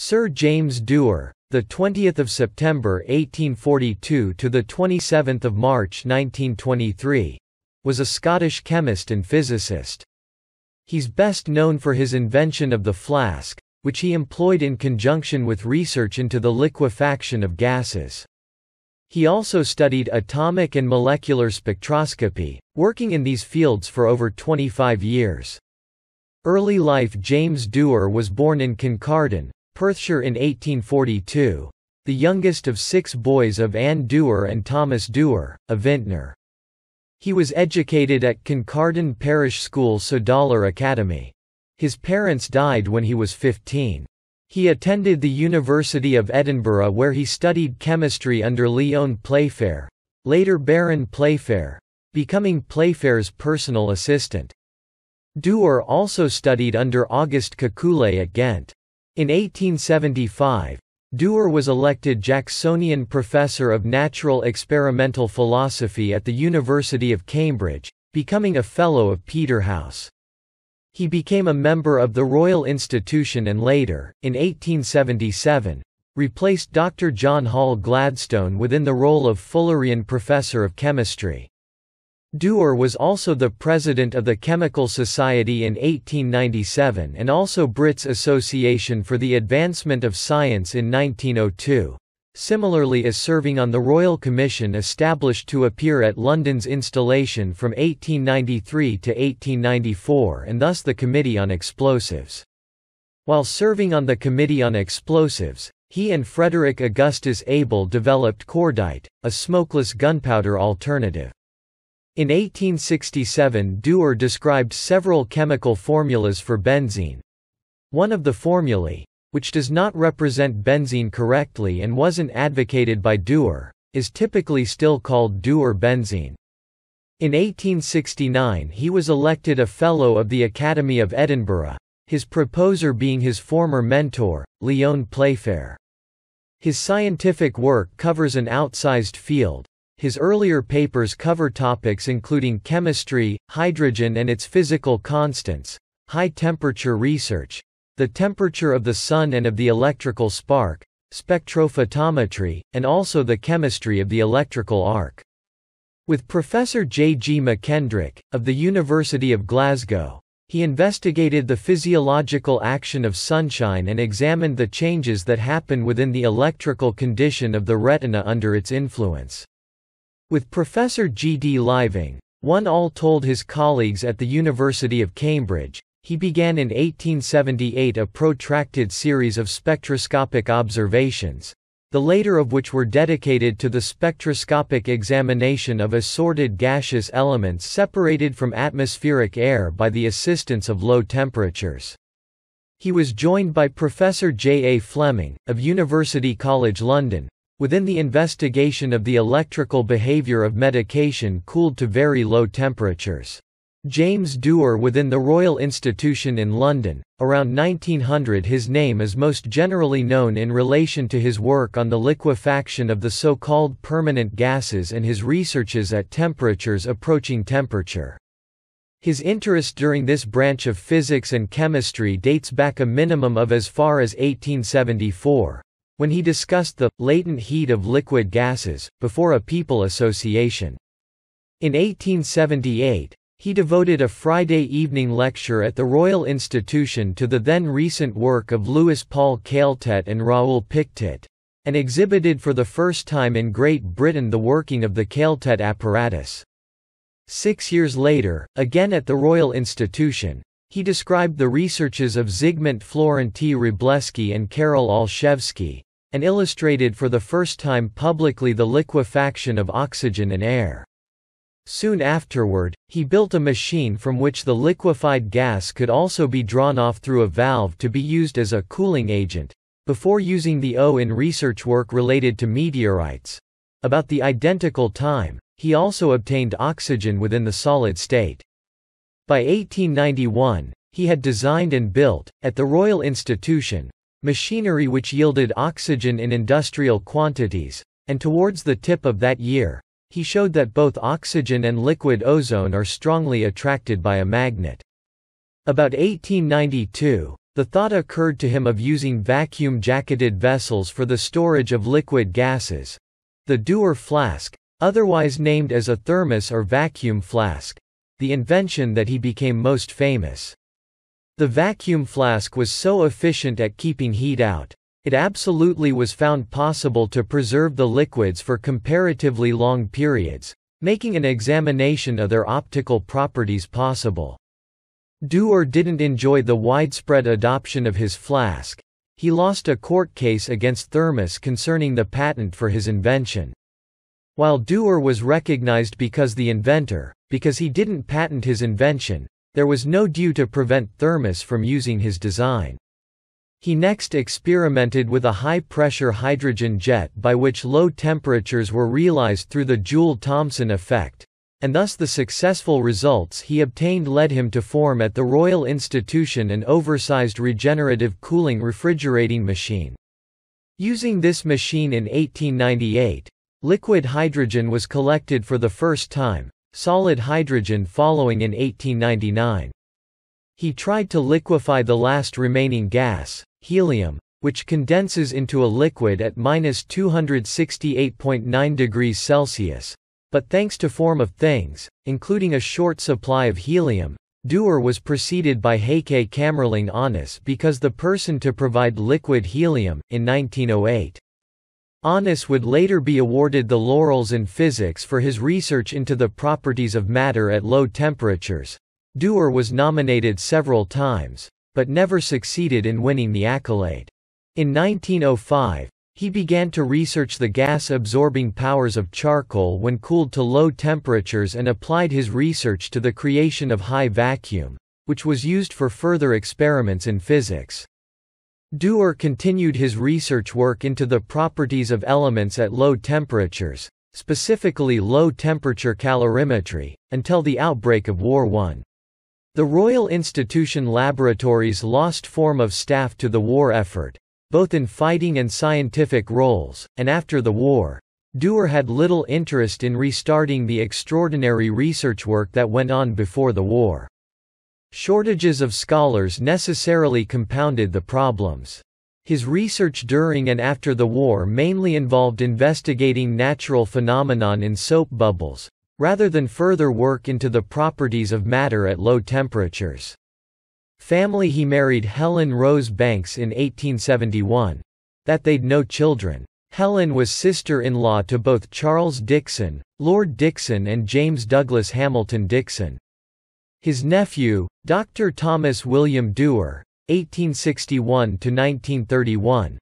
Sir James Dewar, the 20th of September 1842 to the 27th of March 1923, was a Scottish chemist and physicist. He's best known for his invention of the flask, which he employed in conjunction with research into the liquefaction of gases. He also studied atomic and molecular spectroscopy, working in these fields for over 25 years. Early life. James Dewar was born in Kincardine, Perthshire in 1842, the youngest of 6 boys of Anne Dewar and Thomas Dewar, a vintner. He was educated at Kincardine Parish School, Sodalhar Academy. His parents died when he was 15. He attended the University of Edinburgh, where he studied chemistry under Lyon Playfair, later Baron Playfair, becoming Playfair's personal assistant. Dewar also studied under Auguste Kekule at Ghent. In 1875, Dewar was elected Jacksonian Professor of Natural Experimental Philosophy at the University of Cambridge, becoming a Fellow of Peterhouse. He became a member of the Royal Institution and later, in 1877, replaced Dr. John Hall Gladstone within the role of Fullerian Professor of Chemistry. Dewar was also the president of the Chemical Society in 1897 and also Brits Association for the Advancement of Science in 1902, similarly as serving on the Royal Commission established to appear at London's installation from 1893 to 1894 and thus the Committee on Explosives. While serving on the Committee on Explosives, he and Frederick Augustus Abel developed cordite, a smokeless gunpowder alternative. In 1867, Dewar described several chemical formulas for benzene. One of the formulae, which does not represent benzene correctly and wasn't advocated by Dewar, is typically still called Dewar benzene. In 1869, he was elected a Fellow of the Academy of Edinburgh, his proposer being his former mentor, Lyon Playfair. His scientific work covers an outsized field. His earlier papers cover topics including chemistry, hydrogen and its physical constants, high-temperature research, the temperature of the sun and of the electrical spark, spectrophotometry, and also the chemistry of the electrical arc. With Professor J.G. McKendrick, of the University of Glasgow, he investigated the physiological action of sunshine and examined the changes that happen within the electrical condition of the retina under its influence. With Professor G.D. Living, one all told his colleagues at the University of Cambridge, he began in 1878 a protracted series of spectroscopic observations, the later of which were dedicated to the spectroscopic examination of assorted gaseous elements separated from atmospheric air by the assistance of low temperatures. He was joined by Professor J.A. Fleming, of University College London, within the investigation of the electrical behavior of medication cooled to very low temperatures. James Dewar within the Royal Institution in London, around 1900. His name is most generally known in relation to his work on the liquefaction of the so-called permanent gases and his researches at temperatures approaching temperature. His interest during this branch of physics and chemistry dates back a minimum of as far as 1874. when he discussed the latent heat of liquid gases before a people association. In 1878, he devoted a Friday evening lecture at the Royal Institution to the then recent work of Louis Paul Cailletet and Raoul Pictet, and exhibited for the first time in Great Britain the working of the Cailletet apparatus. 6 years later, again at the Royal Institution, he described the researches of Zygmunt T. Rebleski and Karol Olszewski, and illustrated for the first time publicly the liquefaction of oxygen and air. Soon afterward, he built a machine from which the liquefied gas could also be drawn off through a valve to be used as a cooling agent, before using the O in research work related to meteorites. About the identical time, he also obtained oxygen within the solid state. By 1891, he had designed and built, at the Royal Institution, machinery which yielded oxygen in industrial quantities, and towards the tip of that year, he showed that both oxygen and liquid ozone are strongly attracted by a magnet. About 1892, The thought occurred to him of using vacuum-jacketed vessels for the storage of liquid gases. The Dewar flask, otherwise named as a thermos or vacuum flask, the invention that he became most famous. The vacuum flask was so efficient at keeping heat out, it absolutely was found possible to preserve the liquids for comparatively long periods, making an examination of their optical properties possible. Dewar didn't enjoy the widespread adoption of his flask. He lost a court case against Thermos concerning the patent for his invention. While Dewar was recognized because he didn't patent his invention, there was no due to prevent Thermos from using his design. He next experimented with a high-pressure hydrogen jet by which low temperatures were realized through the Joule-Thomson effect, and thus the successful results he obtained led him to form at the Royal Institution an oversized regenerative cooling refrigerating machine. Using this machine in 1898, liquid hydrogen was collected for the first time, solid hydrogen following in 1899. He tried to liquefy the last remaining gas, helium, which condenses into a liquid at -268.9 degrees Celsius, but thanks to form of things, including a short supply of helium, Dewar was preceded by Heike Kamerlingh Onnes because the person to provide liquid helium, in 1908. Onnes would later be awarded the laurels in physics for his research into the properties of matter at low temperatures. Dewar was nominated several times, but never succeeded in winning the accolade. In 1905, he began to research the gas-absorbing powers of charcoal when cooled to low temperatures and applied his research to the creation of high vacuum, which was used for further experiments in physics. Dewar continued his research work into the properties of elements at low temperatures, specifically low-temperature calorimetry, until the outbreak of World War I. The Royal Institution Laboratories lost form of staff to the war effort, both in fighting and scientific roles, and after the war, Dewar had little interest in restarting the extraordinary research work that went on before the war. Shortages of scholars necessarily compounded the problems. His research during and after the war mainly involved investigating natural phenomenon in soap bubbles, rather than further work into the properties of matter at low temperatures. Family he married Helen Rose Banks in 1871. That they'd no children. Helen was sister-in-law to both Charles Dixon, Lord Dixon and James Douglas Hamilton Dixon. His nephew, Dr. Thomas William Dewar, 1861–1931,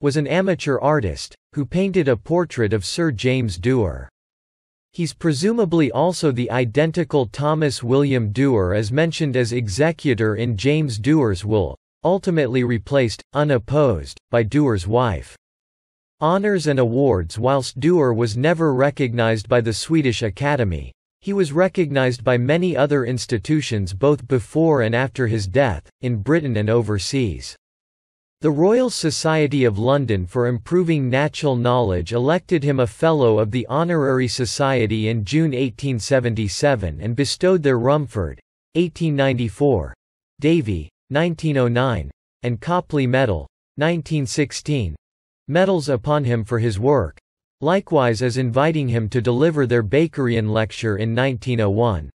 was an amateur artist, who painted a portrait of Sir James Dewar. He's presumably also the identical Thomas William Dewar as mentioned as executor in James Dewar's will, ultimately replaced, unopposed, by Dewar's wife. Honours and awards. Whilst Dewar was never recognised by the Swedish Academy, he was recognized by many other institutions both before and after his death, in Britain and overseas. The Royal Society of London for Improving Natural Knowledge elected him a Fellow of the Honorary Society in June 1877 and bestowed their Rumford, 1894, Davy, 1909, and Copley Medal, 1916, medals upon him for his work, likewise as inviting him to deliver their Bakerian lecture in 1901.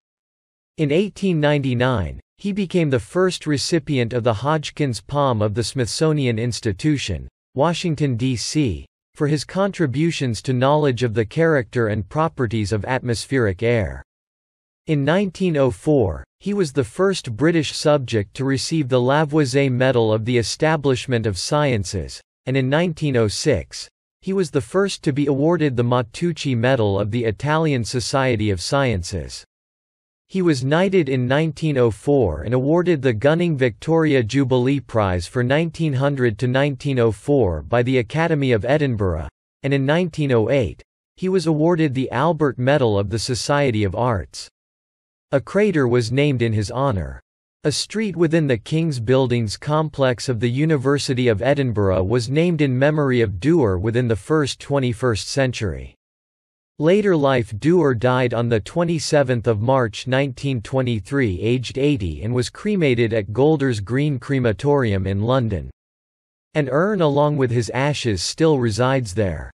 In 1899, he became the first recipient of the Hodgkins Palm of the Smithsonian Institution, Washington, D.C., for his contributions to knowledge of the character and properties of atmospheric air. In 1904, he was the first British subject to receive the Lavoisier Medal of the Establishment of Sciences, and in 1906, he was the first to be awarded the Matucci Medal of the Italian Society of Sciences. He was knighted in 1904 and awarded the Gunning Victoria Jubilee Prize for 1900–1904 by the Academy of Edinburgh, and in 1908, he was awarded the Albert Medal of the Society of Arts. A crater was named in his honour. A street within the King's Buildings complex of the University of Edinburgh was named in memory of Dewar within the first 21st century. Later life. Dewar died on 27 March 1923 aged 80 and was cremated at Golders Green Crematorium in London. An urn along with his ashes still resides there.